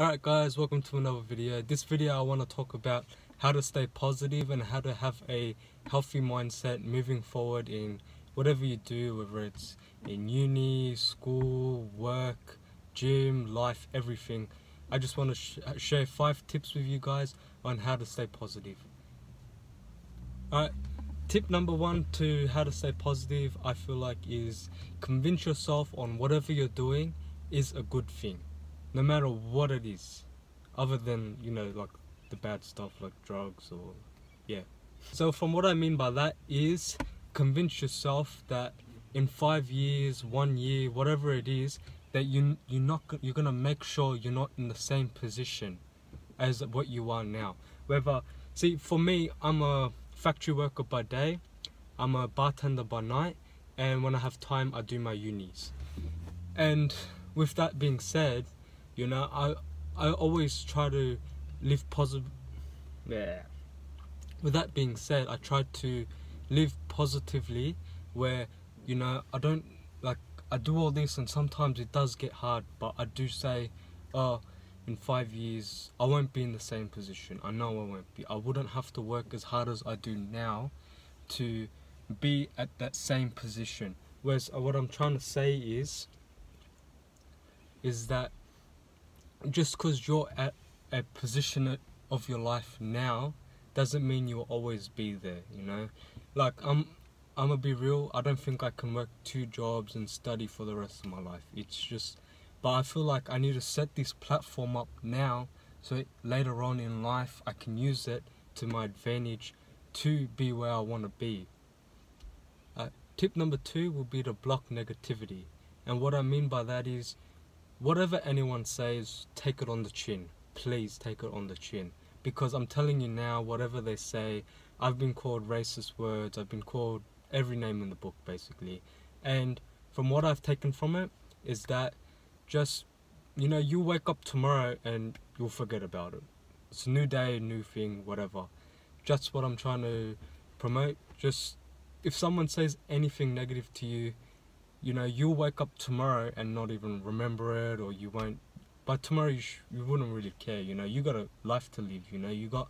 Alright guys, welcome to another video. This video I want to talk about how to stay positive and how to have a healthy mindset moving forward in whatever you do, whether it's in uni, school, work, gym, life, everything. I just want to share 5 tips with you guys on how to stay positive. Alright, tip number 1 to how to stay positive I feel like is convince yourself on whatever you're doing is a good thing. No matter what it is, other than, you know, like the bad stuff like drugs or, yeah. So from what I mean by that is convince yourself that in 5 years, 1 year, whatever it is, that you're gonna make sure you're not in the same position as what you are now. Whether, see, for me, I'm a factory worker by day, I'm a bartender by night, and when I have time, I do my unis. And with that being said, you know, I always try to live positive. Yeah. With that being said, I try to live positively where, you know, I don't, like, I do all this and sometimes it does get hard, but I do say, oh, in 5 years, I won't be in the same position. I know I won't be. I wouldn't have to work as hard as I do now to be at that same position. Whereas what I'm trying to say is that just because you're at a position of your life now doesn't mean you'll always be there, you know. Like, I'm gonna be real, I don't think I can work 2 jobs and study for the rest of my life. It's just, but I feel like I need to set this platform up now so later on in life I can use it to my advantage to be where I want to be. Tip number 2 will be to block negativity, and what I mean by that is whatever anyone says, take it on the chin. Please take it on the chin. Because I'm telling you now, whatever they say, I've been called racist words, I've been called every name in the book, basically. And from what I've taken from it, is that just, you know, you wake up tomorrow and you'll forget about it. It's a new day, new thing, whatever. That's what I'm trying to promote. Just, if someone says anything negative to you, you know, you'll wake up tomorrow and not even remember it, or you won't. By tomorrow, you wouldn't really care, you know. You got a life to live, you know. You got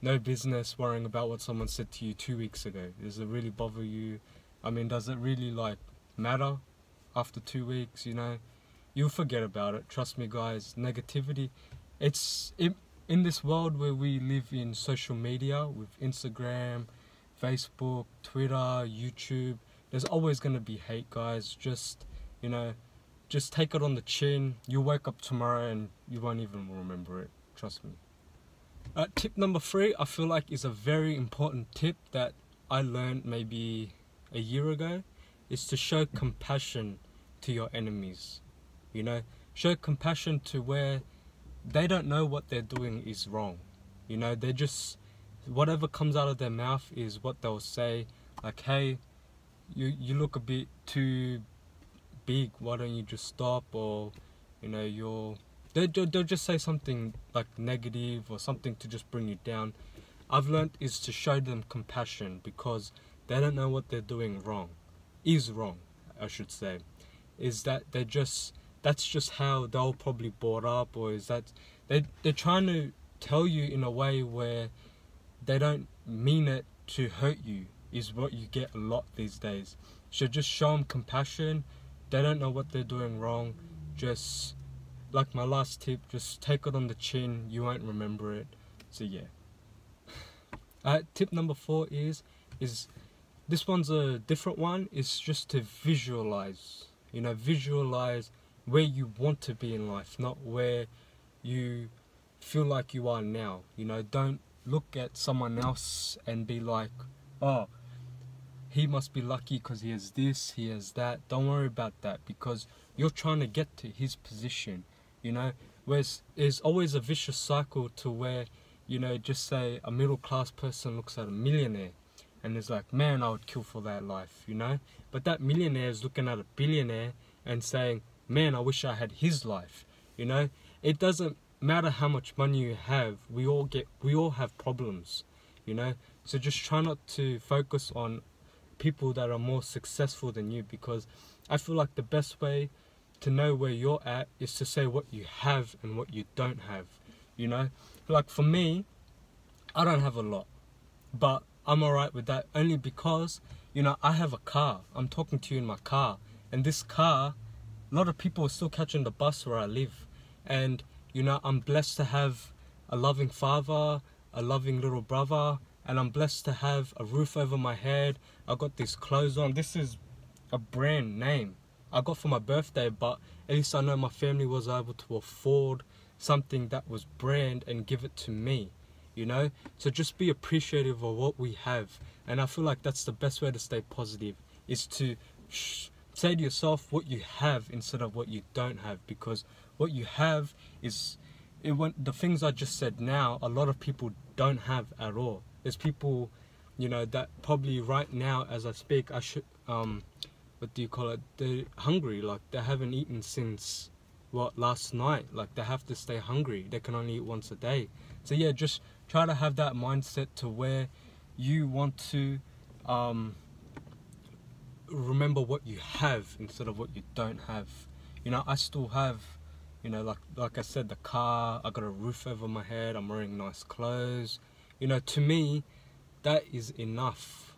no business worrying about what someone said to you 2 weeks ago. Does it really bother you? I mean, does it really, like, matter after 2 weeks, you know? You'll forget about it. Trust me, guys. Negativity, in this world where we live in social media, with Instagram, Facebook, Twitter, YouTube, there's always going to be hate, guys. Just, you know, just take it on the chin. You'll wake up tomorrow and you won't even remember it. Trust me. Tip number 3, I feel like, is a very important tip that I learned maybe a year ago, is to show compassion to your enemies. You know, show compassion to where they don't know what they're doing is wrong. You know, they just, whatever comes out of their mouth is what they'll say. Like, hey, you look a bit too big, why don't you just stop? Or, you know, they'll just say something like negative or something to just bring you down. I've learned is to show them compassion because they don't know what they're doing wrong, I should say. Is that they just, that's just how they'll probably brought up, or is that they're trying to tell you in a way where they don't mean it to hurt you, is what you get a lot these days. So just show them compassion. They don't know what they're doing wrong. Just, like my last tip, just take it on the chin. You won't remember it. So yeah. Tip number 4 is this one's a different one. It's just to visualize. You know, visualize where you want to be in life, not where you feel like you are now. You know, don't look at someone else and be like, oh, he must be lucky because he has this, he has that. Don't worry about that, because you're trying to get to his position, you know. Whereas there's always a vicious cycle to where, you know, just say a middle class person looks at a millionaire and is like, man, I would kill for that life, you know. But that millionaire is looking at a billionaire and saying, man, I wish I had his life, you know. It doesn't matter how much money you have, we all have problems, you know. So just try not to focus on people that are more successful than you, because I feel like the best way to know where you're at is to say what you have and what you don't have, you know? Like for me, I don't have a lot, but I'm alright with that only because, you know, I have a car. I'm talking to you in my car, and this car, a lot of people are still catching the bus where I live, and, you know, I'm blessed to have a loving father, a loving little brother, and I'm blessed to have a roof over my head. I got these clothes on. This is a brand name I got for my birthday, but at least I know my family was able to afford something that was brand and give it to me, you know? So just be appreciative of what we have, and I feel like that's the best way to stay positive, is to say to yourself what you have instead of what you don't have, because what you have is, the things I just said now, a lot of people don't have at all. There's people, you know, that probably right now as I speak, I should, what do you call it, they're hungry, like they haven't eaten since, what, last night. Like they have to stay hungry, they can only eat once a day. So yeah, just try to have that mindset to where you want to remember what you have instead of what you don't have. You know, I still have, you know, like I said, the car, I got a roof over my head, I'm wearing nice clothes. You know, to me, that is enough.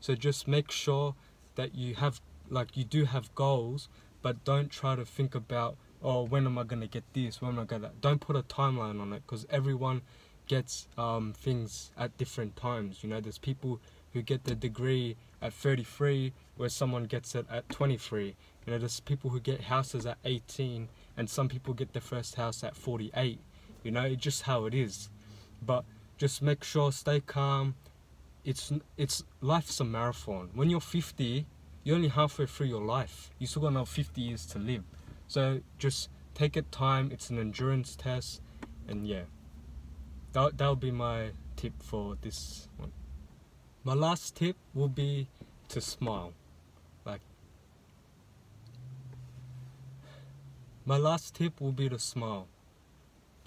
So just make sure that you have, like, you do have goals, but don't try to think about, oh, when am I going to get this, when am I going to... Don't put a timeline on it, because everyone gets things at different times. You know, there's people who get their degree at 33, where someone gets it at 23. You know, there's people who get houses at 18, and some people get their first house at 48. You know, it's just how it is. But just make sure, stay calm. It's life's a marathon. When you're 50, you're only halfway through your life. You still got another 50 years to live. So just take it time. It's an endurance test, and yeah, that would be my tip for this one. My last tip will be to smile.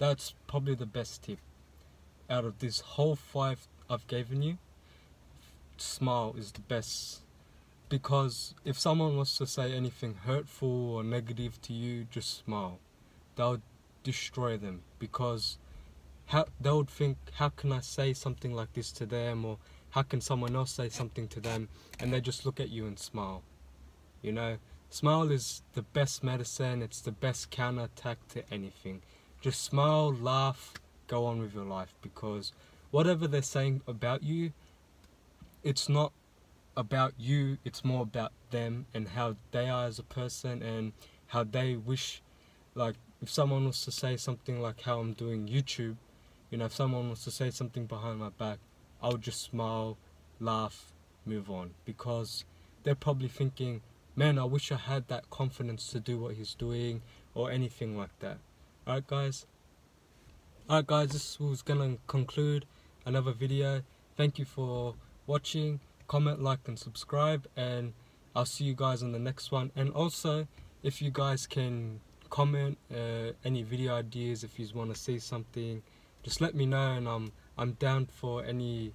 That's probably the best tip out of this whole 5 I've given you. Smile is the best, because if someone wants to say anything hurtful or negative to you, just smile. They'll destroy them, because they would think, how can I say something like this to them, or how can someone else say something to them, and they just look at you and smile, you know? Smile is the best medicine. It's the best counterattack to anything. Just smile, laugh, go on with your life, because whatever they're saying about you, it's not about you, it's more about them and how they are as a person and how they wish. Like if someone was to say something like how I'm doing YouTube, you know, if someone was to say something behind my back, I would just smile, laugh, move on, because they're probably thinking, man, I wish I had that confidence to do what he's doing, or anything like that. Alright guys? Alright guys, this was gonna conclude another video. Thank you for watching. Comment, like and subscribe, and I'll see you guys in the next one. And also, if you guys can comment any video ideas, if you want to see something, just let me know, and I'm down for any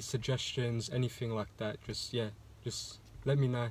suggestions, anything like that. Just let me know.